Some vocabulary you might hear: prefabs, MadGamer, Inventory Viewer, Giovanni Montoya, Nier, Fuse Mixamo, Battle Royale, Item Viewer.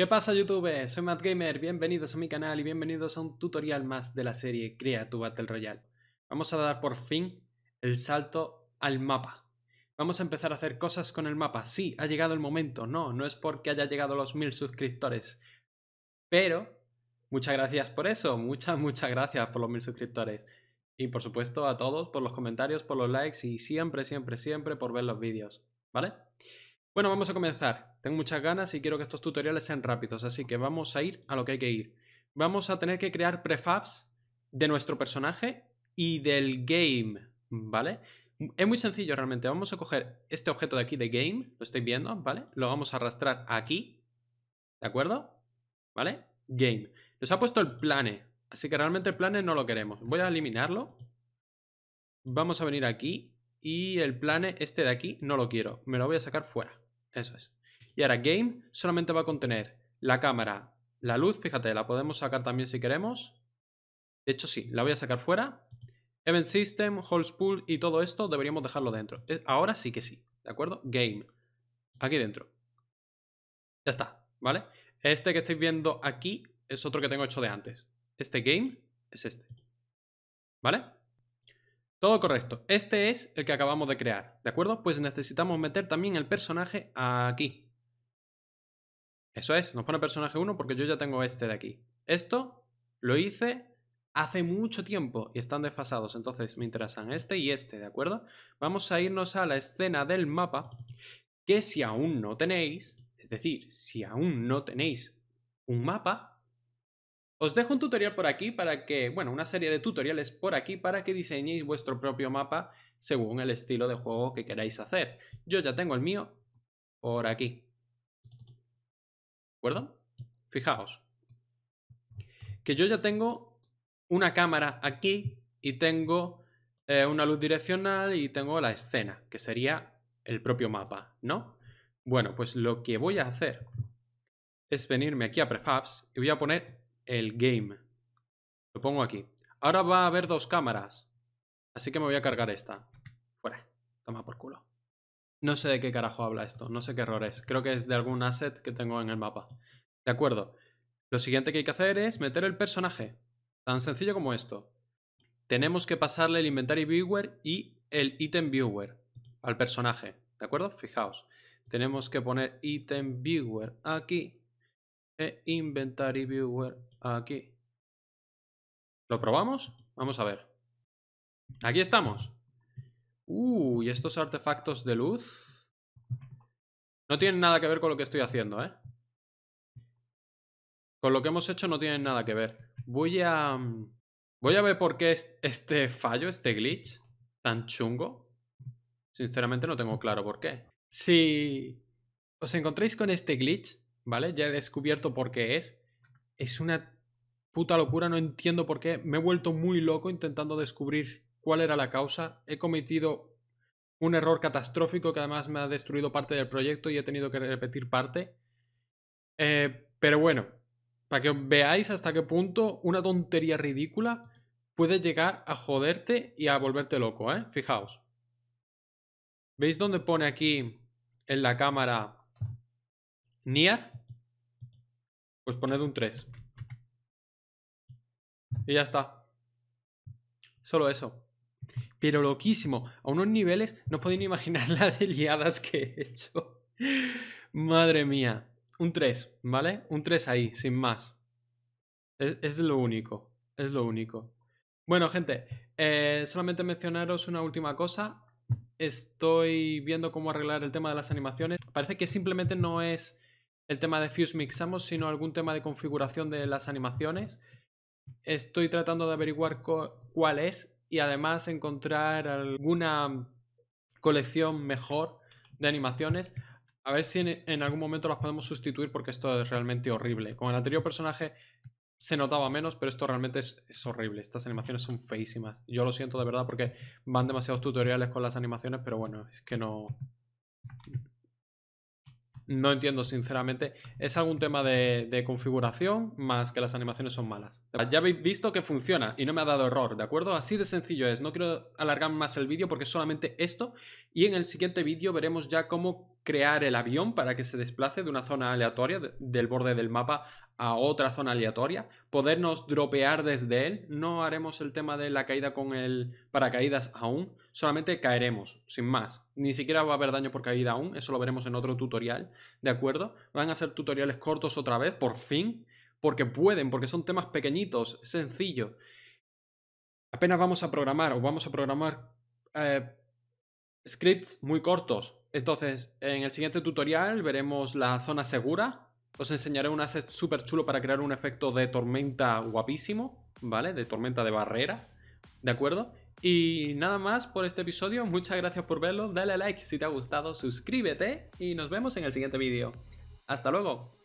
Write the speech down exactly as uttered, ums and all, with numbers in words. ¿Qué pasa, YouTube? Soy MadGamer, bienvenidos a mi canal y bienvenidos a un tutorial más de la serie Crea tu Battle Royale. Vamos a dar por fin el salto al mapa. Vamos a empezar a hacer cosas con el mapa. Sí, ha llegado el momento. No, no es porque haya llegado los mil suscriptores. Pero, muchas gracias por eso. Muchas, muchas gracias por los mil suscriptores. Y por supuesto a todos, por los comentarios, por los likes y siempre, siempre, siempre por ver los vídeos. ¿Vale? Bueno, vamos a comenzar. Tengo muchas ganas y quiero que estos tutoriales sean rápidos, así que vamos a ir a lo que hay que ir. Vamos a tener que crear prefabs de nuestro personaje y del game, ¿vale? Es muy sencillo realmente. Vamos a coger este objeto de aquí de game, lo estáis viendo, ¿vale? Lo vamos a arrastrar aquí, ¿de acuerdo? ¿Vale? Game. Nos ha puesto el plane, así que realmente el plane no lo queremos. Voy a eliminarlo. Vamos a venir aquí y el plane este de aquí no lo quiero. Me lo voy a sacar fuera. Eso es. Y ahora game solamente va a contener la cámara, la luz, fíjate, la podemos sacar también si queremos. De hecho sí, la voy a sacar fuera. Event System, Holds Pool y todo esto deberíamos dejarlo dentro. Ahora sí que sí, ¿de acuerdo? Game, aquí dentro. Ya está, ¿vale? Este que estáis viendo aquí es otro que tengo hecho de antes. Este game es este, ¿vale? Todo correcto. Este es el que acabamos de crear, ¿de acuerdo? Pues necesitamos meter también el personaje aquí. Eso es, nos pone personaje uno porque yo ya tengo este de aquí. Esto lo hice hace mucho tiempo y están desfasados, entonces me interesan este y este, ¿de acuerdo? Vamos a irnos a la escena del mapa, que si aún no tenéis, es decir, si aún no tenéis un mapa, os dejo un tutorial por aquí para que, bueno, una serie de tutoriales por aquí para que diseñéis vuestro propio mapa según el estilo de juego que queráis hacer. Yo ya tengo el mío por aquí. ¿De acuerdo? Fijaos. Que yo ya tengo una cámara aquí y tengo eh, una luz direccional y tengo la escena, que sería el propio mapa, ¿no? Bueno, pues lo que voy a hacer es venirme aquí a Prefabs y voy a poner el game. Lo pongo aquí. Ahora va a haber dos cámaras, así que me voy a cargar esta. Fuera. Toma por culo. No sé de qué carajo habla esto. No sé qué error es. Creo que es de algún asset que tengo en el mapa. De acuerdo. Lo siguiente que hay que hacer es meter el personaje. Tan sencillo como esto. Tenemos que pasarle el Inventory Viewer y el Item Viewer al personaje. ¿De acuerdo? Fijaos. Tenemos que poner Item Viewer aquí. E Inventory Viewer aquí. ¿Lo probamos? Vamos a ver. Aquí estamos. Uy, uh, estos artefactos de luz no tienen nada que ver con lo que estoy haciendo, ¿eh? Con lo que hemos hecho no tienen nada que ver. Voy a... Voy a ver por qué este fallo, este glitch tan chungo. Sinceramente no tengo claro por qué. Si os encontréis con este glitch, ¿vale? Ya he descubierto por qué es. Es una puta locura, no entiendo por qué. Me he vuelto muy loco intentando descubrir cuál era la causa. He cometido un error catastrófico que además me ha destruido parte del proyecto y he tenido que repetir parte. Eh, pero bueno, para que veáis hasta qué punto una tontería ridícula puede llegar a joderte y a volverte loco, ¿eh? Fijaos. ¿Veis dónde pone aquí en la cámara Nier? Pues poned un tres. Y ya está. Solo eso. Pero loquísimo. A unos niveles no os podéis ni imaginar las de liadas que he hecho. Madre mía. Un tres, ¿vale? Un tres ahí, sin más. Es, es lo único. Es lo único. Bueno, gente. Eh, solamente mencionaros una última cosa. Estoy viendo cómo arreglar el tema de las animaciones. Parece que simplemente no es el tema de Fuse Mixamo, sino algún tema de configuración de las animaciones. Estoy tratando de averiguar cuál es y además encontrar alguna colección mejor de animaciones. A ver si en, en algún momento las podemos sustituir porque esto es realmente horrible. Con el anterior personaje se notaba menos, pero esto realmente es, es horrible. Estas animaciones son feísimas. Yo lo siento de verdad porque van demasiados tutoriales con las animaciones, pero bueno, es que no... no entiendo sinceramente. Es algún tema de, de configuración, más que las animaciones son malas. Ya habéis visto que funciona y no me ha dado error, ¿de acuerdo? Así de sencillo es. No quiero alargar más el vídeo porque es solamente esto. Y en el siguiente vídeo veremos ya cómo crear el avión para que se desplace de una zona aleatoria, de, del borde del mapa a otra zona aleatoria, podernos dropear desde él. No haremos el tema de la caída con el paracaídas aún, solamente caeremos, sin más. Ni siquiera va a haber daño por caída aún, eso lo veremos en otro tutorial, ¿de acuerdo? Van a ser tutoriales cortos otra vez, por fin, porque pueden, porque son temas pequeñitos, sencillo. Apenas vamos a programar, o vamos a programar eh, scripts muy cortos. Entonces, en el siguiente tutorial veremos la zona segura. Os enseñaré un asset súper chulo para crear un efecto de tormenta guapísimo, ¿vale? De tormenta de barrera, ¿de acuerdo? Y nada más por este episodio. Muchas gracias por verlo. Dale a like si te ha gustado, suscríbete y nos vemos en el siguiente vídeo. ¡Hasta luego!